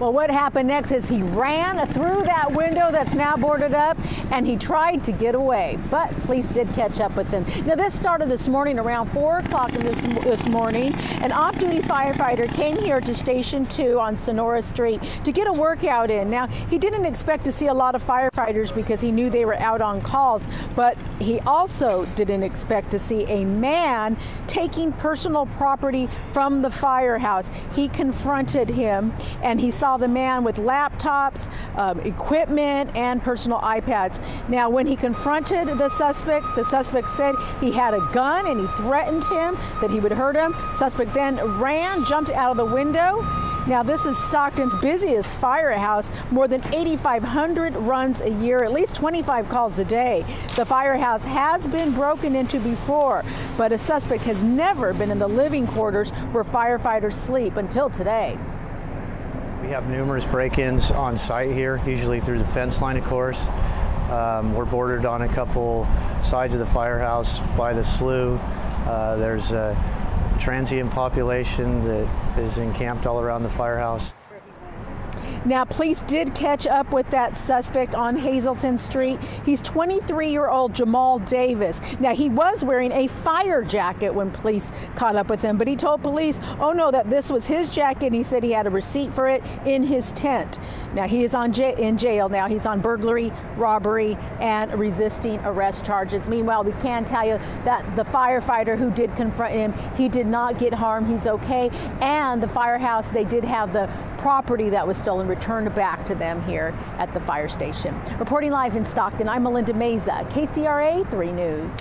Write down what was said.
Well, what happened next is he ran through that window that's now boarded up and he tried to get away, but police did catch up with him. Now, this started this morning around 4 o'clock this morning. An off-duty firefighter came here to Station 2 on Sonora Street to get a workout in. Now, he didn't expect to see a lot of firefighters because he knew they were out on calls, but he also didn't expect to see a man taking personal property from the firehouse. He confronted him and he saw the man with laptops, equipment, and personal iPads. Now, when he confronted the suspect said he had a gun and he threatened him that he would hurt him. Suspect then ran, jumped out of the window. Now, this is Stockton's busiest firehouse. More than 8,500 runs a year, at least 25 calls a day. The firehouse has been broken into before, but a suspect has never been in the living quarters where firefighters sleep until today. We have numerous break-ins on site here, usually through the fence line, of course. We're bordered on a couple sides of the firehouse by the slough. There's a transient population that is encamped all around the firehouse. Now, police did catch up with that suspect on Hazelton Street. He's 23-year-old Jamal Davis. Now, he was wearing a fire jacket when police caught up with him, but he told police, oh no, that this was his jacket. And he said he had a receipt for it in his tent. Now, he is in jail now. He's on burglary, robbery, and resisting arrest charges. Meanwhile, we can tell you that the firefighter who did confront him, he did not get harmed. He's okay. And the firehouse, they did have the property that was stolen returned back to them here at the fire station. Reporting live in Stockton, I'm Melinda Meza, KCRA 3 News.